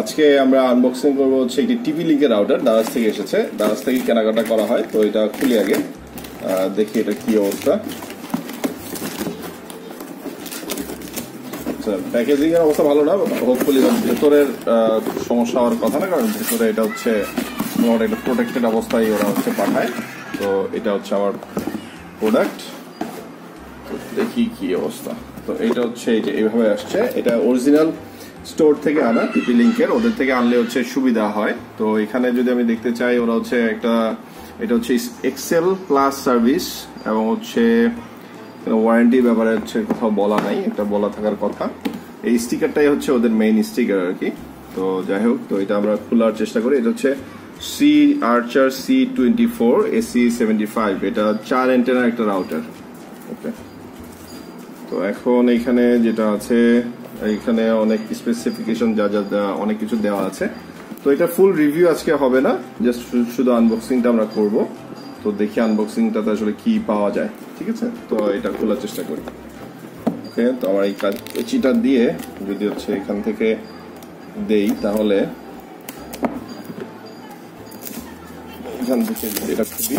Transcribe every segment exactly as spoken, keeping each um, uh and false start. আজকে আমরা আনবক্সিং করব হচ্ছে একটি টিপি লিংকের রাউটার, দারাজ থেকে এসেছে, দারাজ থেকে কেনাকাটা করা হয়। তো এটা খুলি আগে দেখি এটা কি অবস্থা। প্যাকেজিং এর অবস্থা ভালো না, হোপফুলি ভেতরের সমস্যা হওয়ার কথা না, কারণ ভেতরে এটা হচ্ছে একটা প্রোটেক্টেড অবস্থায় ওরা হচ্ছে পাঠায়। তো এটা হচ্ছে আমার প্রোডাক্ট, দেখি কি অবস্থা। তো এটা হচ্ছে এই যে এইভাবে আসছে, এটা অরিজিনাল স্টোর থেকে আনা টিপি লিংকের, ওদের থেকে আনলে হচ্ছে সুবিধা হয়। তো এখানে যদি আমি দেখতে চাই, ওরা হচ্ছে একটা এটা হচ্ছে এক্সেল প্লাস সার্ভিস এবং হচ্ছে ওয়ারেন্টি ব্যাপারে হচ্ছে কোথাও বলা নাই, এটা বলা থাকার কথা। এই স্টিকারটাই হচ্ছে ওদের মেইন স্টিকার আর কি। তো যাই হোক, তো এটা আমরা খোলার চেষ্টা করি। এটা হচ্ছে C Archer C twenty four AC seventy five, এটা চার অ্যান্টেনার একটা রাউটার। ওকে, তো এখন এইখানে যেটা আছে, এইখানে অনেক স্পেসিফিকেশন যা যা অনেক কিছু দেওয়া আছে। তো এটা ফুল রিভিউ আজকে হবে না, জাস্ট শুধু আনবক্সিংটা আমরা করব। তো দেখি আনবক্সিংটাতে আসলে কি পাওয়া যায়। ঠিক আছে, তো এটা খোলার চেষ্টা করি। ওকে, তো আমার এই চিটা দিয়ে যদি হচ্ছে এখান থেকে দেই, তাহলে এখান থেকে এটা খুবই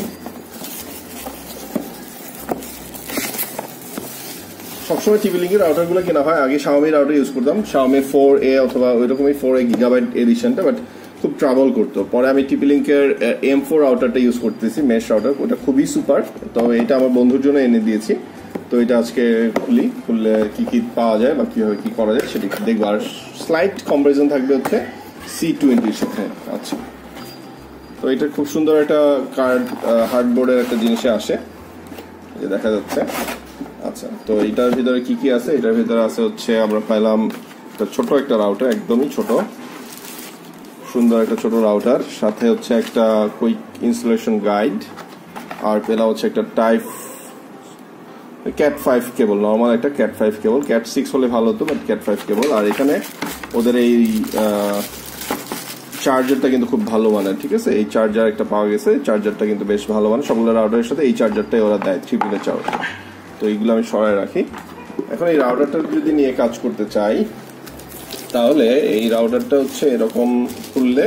সবসময় টিপি লিংকের রাউটারগুলো কেনা হয়। আগে শাওমি রাউটার ইউজ করতাম, শাওমি ফোর এ অথবা ওইরকমই ফোর এ গিগাবাইট এডিশনটা, বাট খুব ট্রাভেল করতো। পরে আমি টিপি লিংকের এম ফোর রাউটারটা ইউজ করতেছি, মেশ রাউটার, ওটা খুবই সুপার। তবে এটা আমার বন্ধুর জন্য এনে দিয়েছি। তো এটা আজকে খুলি, খুললে কী কী পাওয়া যায় বা কীভাবে কী করা যায় সেটি দেখব। আর স্লাইট কম্পারিজন থাকবে হচ্ছে সি টোয়েন্টির সাথে। আচ্ছা, তো এটা খুব সুন্দর একটা কার্ড হার্ডবোর্ডের একটা জিনিসে আসে, যে দেখা যাচ্ছে। আচ্ছা, তো এটার ভিতরে কি কি আছে? এটার ভিতরে আছে হচ্ছে আমরা পাইলাম একটা ছোট একটা রাউটার, একদমই ছোট, সুন্দর একটা ছোট রাউটার, সাথে হচ্ছে একটা কুইক ইনস্টলেশন গাইড, আর পেলাম হচ্ছে একটা type cat five cable, normal একটা cat five cable, cat six হলে ভালো হতো, বাট ক্যাট ফাইভ কেবল। আর এখানে ওদের এই চার্জারটা কিন্তু খুব ভালো মানের। ঠিক আছে, এই চার্জার একটা পাওয়া গেছে, চার্জারটা কিন্তু বেশ ভালো মানের। সবগুলো রাউটারের সাথে এই চার্জারটাই ওরা দেয়, থ্রি পিনের চার্জার। তো এইগুলো আমি সরায় রাখি। এখন এই রাউটারটা যদি নিয়ে কাজ করতে চাই, তাহলে এই রাউটারটা হচ্ছে এরকম খুললে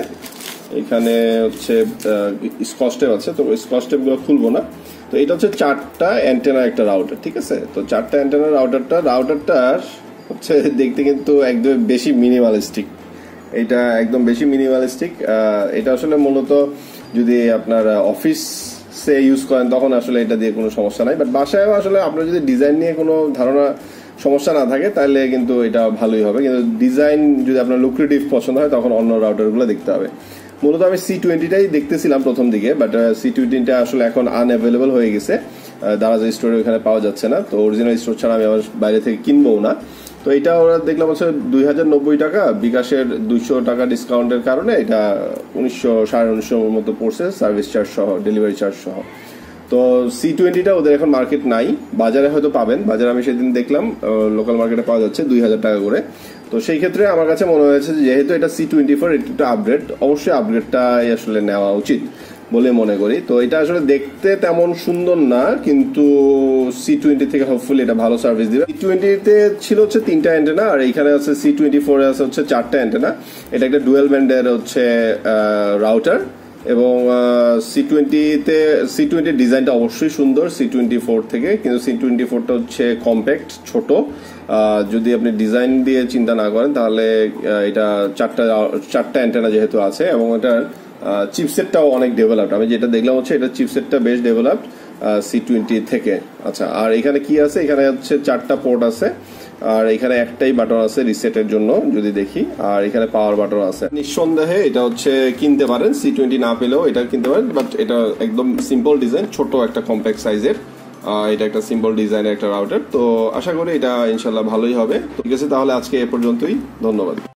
এখানে হচ্ছে স্কচ টেপ আছে। তো ওই স্কচ টেপগুলো খুলবো না। তো এটা হচ্ছে চারটা অ্যান্টেনার একটা রাউটার। ঠিক আছে, তো চারটা অ্যান্টেনার রাউটারটা রাউটারটার হচ্ছে দেখতে কিন্তু একদম বেশি মিনিমালিস্টিক, এটা একদম বেশি মিনিমালিস্টিক। এটা আসলে মূলত যদি আপনার অফিস সে ইউজ করেন, তখন আসলে এটা দিয়ে কোনো সমস্যা নাই। বাট বাসায় আসলে আপনার যদি ডিজাইন নিয়ে কোনো ধারণা সমস্যা না থাকে, তাহলে কিন্তু এটা ভালোই হবে। কিন্তু ডিজাইন যদি আপনার লুক্রেটিভ পছন্দ হয়, তখন অন্য রাউটারগুলো দেখতে হবে। মূলত আমি সি টোয়েন্টিটাই দেখতেছিলাম প্রথম দিকে, বাট সি টোয়েন্টিটা আসলে এখন আনঅ্যাভেলেবল হয়ে গেছে, দারাজ স্টোরে ওখানে পাওয়া যাচ্ছে না। তো অরিজিনাল স্টোর ছাড়া আমি আমার বাইরে থেকে কিনবও না। তো এটা ওরা দেখলাম হচ্ছে দুই হাজার নব্বই টাকা, বিকাশের দুইশো টাকা ডিসকাউন্টের কারণে এটা উনিশশো সাড়ে উনিশশোর মতো পড়ছে, সার্ভিস চার্জ সহ, ডেলিভারি চার্জ সহ। তো সি টোয়েন্টিটা ওদের এখন মার্কেট নাই, বাজারে হয়তো পাবেন। বাজারে আমি সেদিন দেখলাম লোকাল মার্কেটে পাওয়া যাচ্ছে দুই হাজার টাকা করে। তো সেই ক্ষেত্রে আমার কাছে মনে হয়েছে যে যেহেতু এটা সি টোয়েন্টি ফোর একটা আপগ্রেড, অবশ্যই আপগ্রেডটাই আসলে নেওয়া উচিত বলে মনে করি। তো এটা আসলে দেখতে তেমন সুন্দর না, কিন্তু সি টোয়েন্টি থেকে হোপফুলি এটা ভালো সার্ভিস দিবে। সি টোয়েন্টিতে ছিল হচ্ছে তিনটা অ্যান্টেনা, আর এইখানে আছে সি টোয়েন্টি ফোরে আছে হচ্ছে চারটা অ্যান্টেনা। এটা একটা ডুয়েল ব্যান্ডের হচ্ছে রাউটার, এবং সি টোয়েন্টিতে সি টোয়েন্টির ডিজাইনটা অবশ্যই সুন্দর সি টোয়েন্টি ফোর থেকে, কিন্তু সি টোয়েন্টি ফোরটা হচ্ছে কম্প্যাক্ট, ছোট। যদি আপনি ডিজাইন দিয়ে চিন্তা না করেন, তাহলে এটা চারটা চারটা অ্যান্টেনা যেহেতু আছে, এবং এটার চিপসেটটাও অনেক ডেভেলপড। আমি যেটা দেখলাম হচ্ছে এটা চিপসেটটা বেশ ডেভেলপড সি টোয়েন্টি থেকে। আচ্ছা, আর এখানে কি আছে? এখানে হচ্ছে চারটা পোর্ট আছে, আর এখানে একটাই বাটন আছে রিসেটের জন্য যদি দেখি, আর এখানে পাওয়ার বাটন আছে। নিঃসন্দেহে এটা হচ্ছে কিনতে পারেন, সি টোয়েন্টি না পেলেও এটা কিনতে পারেন। বাট এটা একদম সিম্পল ডিজাইন, ছোট একটা কম্প্যাক্ট সাইজের, এটা একটা সিম্পল ডিজাইনের একটা রাউটার। তো আশা করি এটা ইনশাল্লাহ ভালোই হবে। ঠিক আছে, তাহলে আজকে এ পর্যন্তই, ধন্যবাদ।